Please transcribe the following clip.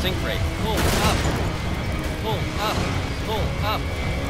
Sink rate. Pull up. Pull up. Pull up.